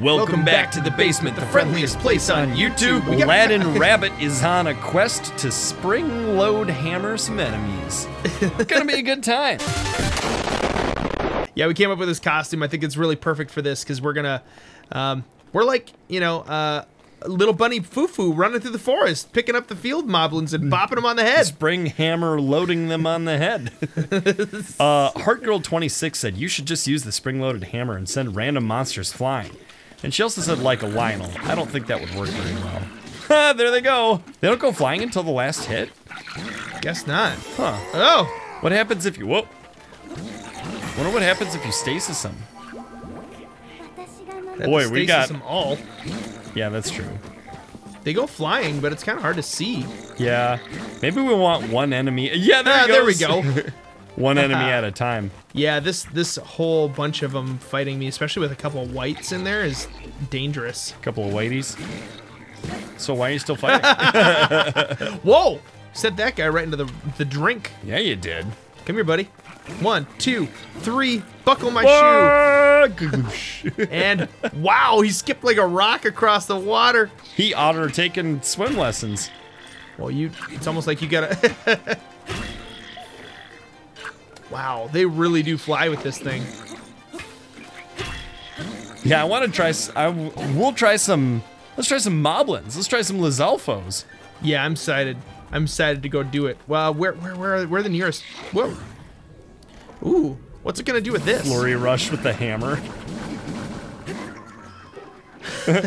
Welcome back to The Basement, the friendliest place on YouTube. Aladdin Rabbit is on a quest to spring-load hammer some enemies. It's gonna be a good time. Yeah, we came up with this costume. I think it's really perfect for this because we're gonna, we're like, you know, little bunny Fufu running through the forest, picking up the field moblins and bopping them on the head. Spring hammer loading them on the head. Heartgirl26 said, you should just use the spring-loaded hammer and send random monsters flying. And she also said, like a Lynel. I don't think that would work very well. There they go. They don't go flying until the last hit? Guess not. Huh. Oh! What happens if you... Whoa. Wonder what happens if you stasis them. Boy, we got... them all. Yeah, that's true. They go flying, but it's kind of hard to see. Yeah. Maybe we want one enemy... Yeah, there we go. One enemy at a time. Yeah, this whole bunch of them fighting me, especially with a couple of whites in there, is dangerous. A couple of whiteys. So why are you still fighting? Whoa! Set that guy right into the drink. Yeah, you did. Come here, buddy. 1, 2, 3. Buckle my shoe. And wow, he skipped like a rock across the water. He ought to have taken swim lessons. Well, you—it's almost like you gotta. Wow, they really do fly with this thing. Yeah, I want to try. We'll try some. Let's try some Moblins. Let's try some Lizalfos. Yeah, I'm excited. I'm excited to go do it. Well, where are the nearest? Whoa. Ooh, what's it gonna do with this? Flurry rush with the hammer.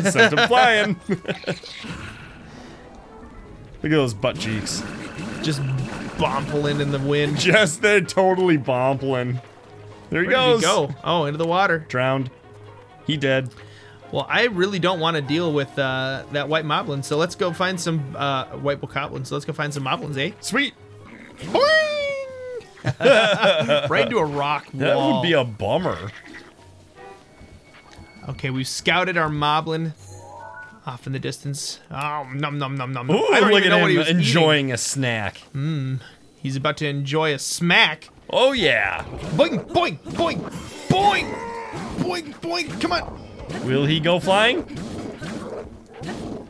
Sent him flying. Look at those butt cheeks. Just bompling in the wind. Just they're totally bompling. There he goes. Where did he go? Oh, into the water. Drowned. He dead. Well, I really don't want to deal with that white moblin, so let's go find some white bokoblin. So let's go find some moblins, eh? Sweet. Right into a rock wall. That would be a bummer. Okay, we've scouted our moblin off in the distance. Oh, nom nom nom nom. Ooh, I don't look at him enjoying eating. A snack. He's about to enjoy a smack. Oh yeah. Boing boing boing boing boing boing. Come on. Will he go flying?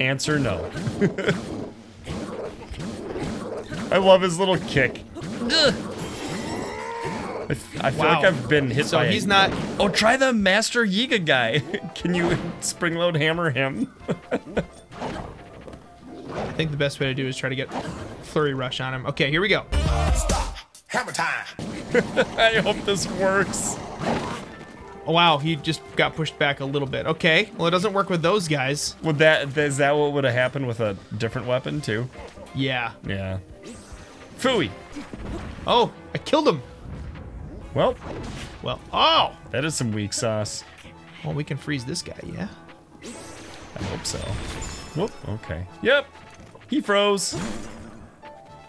Answer no. I love his little kick. I feel like I've been hit by it. So he's not... Oh, try the Master Yiga guy. Can you spring-load hammer him? I think the best way to do is try to get flurry rush on him. Okay, here we go. Stop. Hammer time. I hope this works. Oh, wow, he just got pushed back a little bit. Okay, well, it doesn't work with those guys. Well, is that what would have happened with a different weapon, too? Yeah. Yeah. Phooey. Oh, I killed him. Well. Well. Oh! That is some weak sauce. Well, we can freeze this guy, yeah? I hope so. Whoop. Okay. Yep. He froze.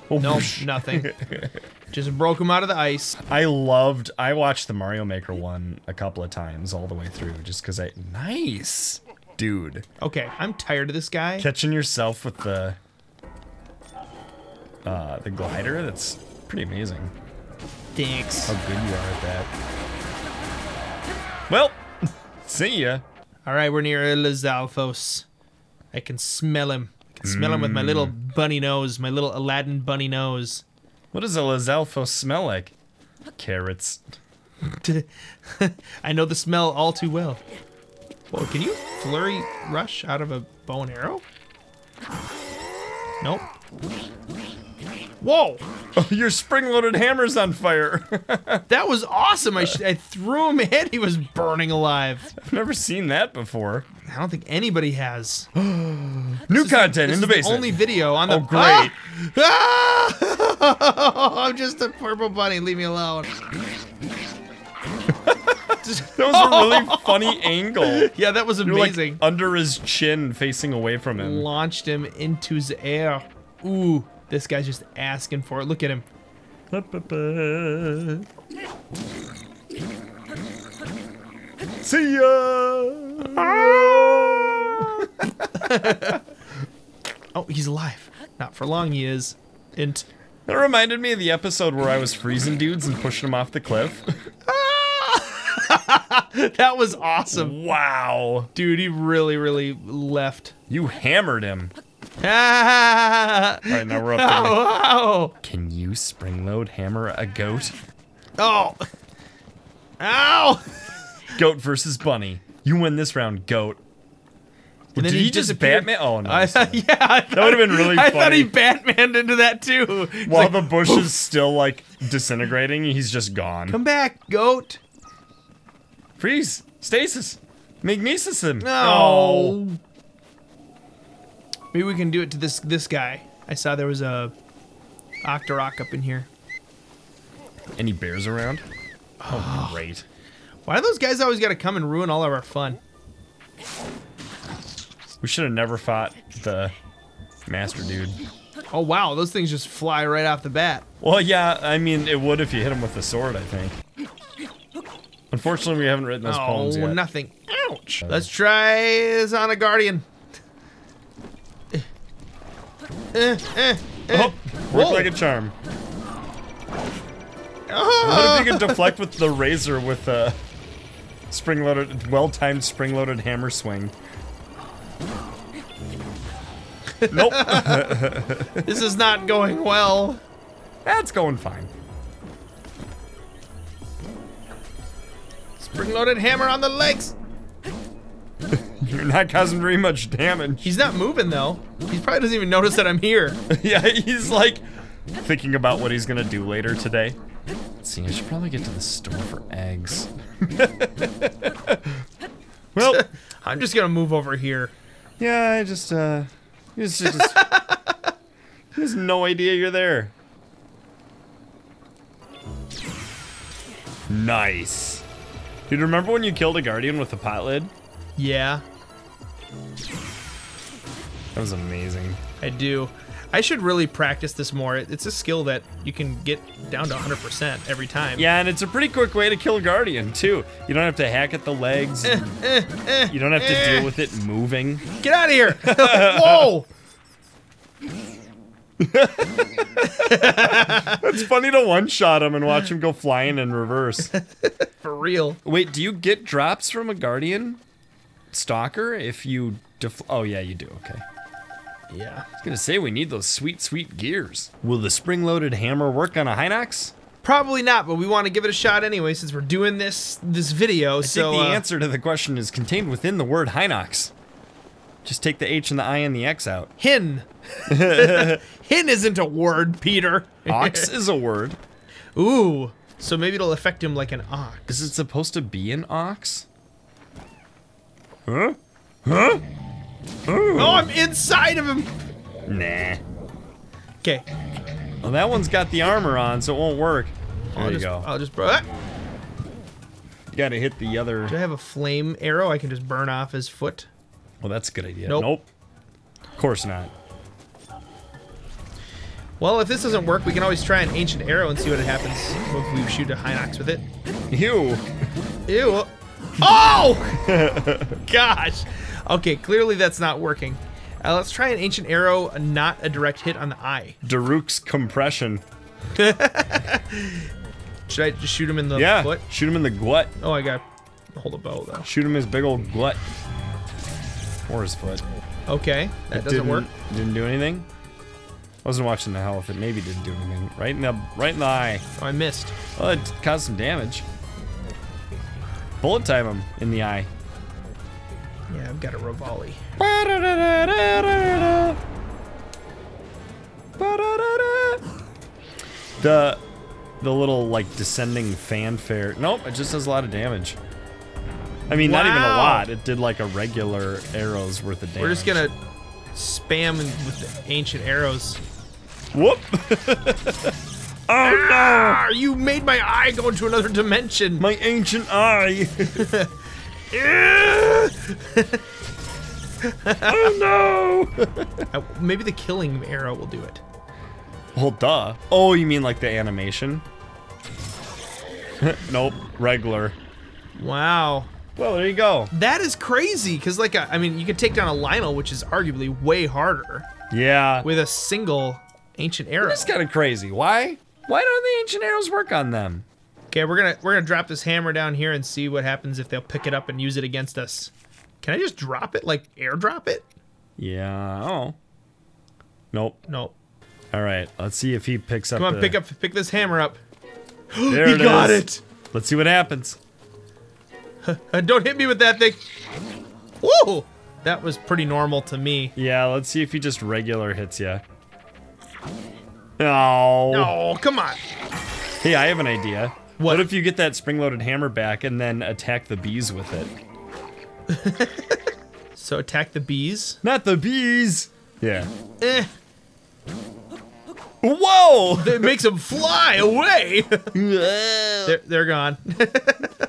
Oh, no, nothing. Just broke him out of the ice. I watched the Mario Maker one a couple of times all the way through just because I... Nice! Dude. Okay, I'm tired of this guy. Catching yourself with the glider, that's pretty amazing. Thanks. How good you are at that. Well, see ya. All right, we're near Lizalfos. I can smell him. I can smell him with my little bunny nose, my little Aladdin bunny nose. What does a Lizalfos smell like? Carrots. I know the smell all too well. Whoa, can you flurry rush out of a bow and arrow? Nope. Whoa! Oh, your spring-loaded hammer's on fire. That was awesome. I threw him in. He was burning alive. I've never seen that before. I don't think anybody has. New content in the basement. Only video on the. Oh great! Ah! I'm just a purple bunny. Leave me alone. That was a really funny angle. Yeah, that was amazing. You're like under his chin, facing away from him. Launched him into the air. Ooh. This guy's just asking for it. Look at him. See ya! Oh, he's alive. Not for long, he is. And that reminded me of the episode where I was freezing dudes and pushing them off the cliff. That was awesome. Wow. Dude, he really, really left. You hammered him. Alright, now we're up there. Ow, ow. Can you spring load hammer a goat? Oh. Ow! Goat versus bunny. You win this round, goat. And did he just Batman? Oh no! That would have been really funny. I thought he Batmaned into that too. While the bush is still like disintegrating, he's just gone. Come back, goat. Freeze, stasis, magnesis him. No. Oh. Maybe we can do it to this guy. I saw there was a Octorok up in here. Any bears around? Oh, great. Why do those guys always gotta come and ruin all of our fun? We should have never fought the master dude. Oh wow, those things just fly right off the bat. Well, yeah, I mean, it would if you hit him with the sword, I think. Unfortunately, we haven't written those poems yet. Oh, nothing. Ouch. Let's try this on a Guardian. Oh, worked like a charm. What if you could deflect with the razor with a spring-loaded, well-timed spring-loaded hammer swing? Nope. This is not going well. That's going fine. Spring-loaded hammer on the legs. You're not causing very much damage. He's not moving though. He probably doesn't even notice that I'm here. Yeah, he's like thinking about what he's gonna do later today. Let's see, I should probably get to the store for eggs. Well, I'm just gonna move over here. Yeah, I just he has no idea you're there. Nice. Dude, remember when you killed a guardian with a pot lid? Yeah. That was amazing. I do. I should really practice this more. It's a skill that you can get down to 100% every time. Yeah, and it's a pretty quick way to kill a guardian, too. You don't have to hack at the legs. You don't have to deal with it moving. Get out of here! Whoa! It's funny to one-shot him and watch him go flying in reverse. For real. Wait, do you get drops from a guardian stalker if you oh yeah, you do, okay. Yeah. I was gonna say we need those sweet, sweet gears. Will the spring-loaded hammer work on a Hinox? Probably not, but we want to give it a shot anyway since we're doing this video. So I think the answer to the question is contained within the word Hinox. Just take the H and the I and the X out. Hin. Hin isn't a word, Peter. Ox is a word. Ooh. So maybe it'll affect him like an ox. Is it supposed to be an ox? Huh? Huh? Ooh. Oh, I'm inside of him! Nah. Okay. Well, that one's got the armor on, so it won't work. There you go. I'll just... You gotta hit the other... Do I have a flame arrow I can just burn off his foot? Well, that's a good idea. Nope. Nope. Of course not. Well, if this doesn't work, we can always try an ancient arrow and see what happens if we shoot a Hinox with it. Ew. Ew. Oh! Gosh. Okay, clearly that's not working. Let's try an ancient arrow, not a direct hit on the eye. Daruk's compression. Should I just shoot him in the foot? Yeah, shoot him in the gut. Oh, I got to hold a bow, though. Shoot him his big old gut. Or his foot. Okay, that doesn't work. Didn't do anything? I wasn't watching the hell if it maybe didn't do anything. Right in the eye. Oh, I missed. Well, it caused some damage. Bullet time him in the eye. Yeah, I've got a Rivali. The little like descending fanfare. Nope, it just does a lot of damage. I mean, not even a lot. It did like a regular arrow's worth of damage. We're just gonna spam with the ancient arrows. Whoop! Oh no! You made my eye go into another dimension. My ancient eye. Oh no! Maybe the killing arrow will do it. Well, duh. Oh, you mean like the animation? Nope, regular. Wow. Well, there you go. That is crazy, because like, I mean, you could take down a Lynel, which is arguably way harder. Yeah. With a single ancient arrow. That's kind of crazy. Why? Why don't the ancient arrows work on them? Okay, we're gonna drop this hammer down here and see what happens if they'll pick it up and use it against us. Can I just drop it? Like, airdrop it? Yeah. Oh. Nope. Nope. All right. Let's see if he picks up. Come on, pick this hammer up. There he got it. Let's see what happens. Don't hit me with that thing. Whoa! That was pretty normal to me. Yeah. Let's see if he just regular hits you. Oh. No. Come on. Hey, I have an idea. What if you get that spring-loaded hammer back and then attack the bees with it? So attack the bees? Not the bees. Yeah. Eh. Whoa! That makes them fly away! they're gone.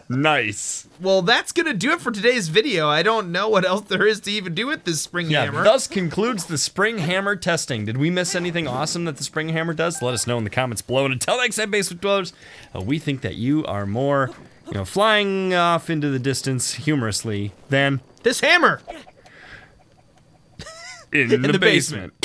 Nice. Well, that's gonna do it for today's video. I don't know what else there is to even do with this spring hammer. Thus concludes the spring hammer testing. Did we miss anything awesome that the spring hammer does? Let us know in the comments below. And until next time, Basement Dwellers, we think that you are more, you know, flying off into the distance humorously than this hammer! In the basement.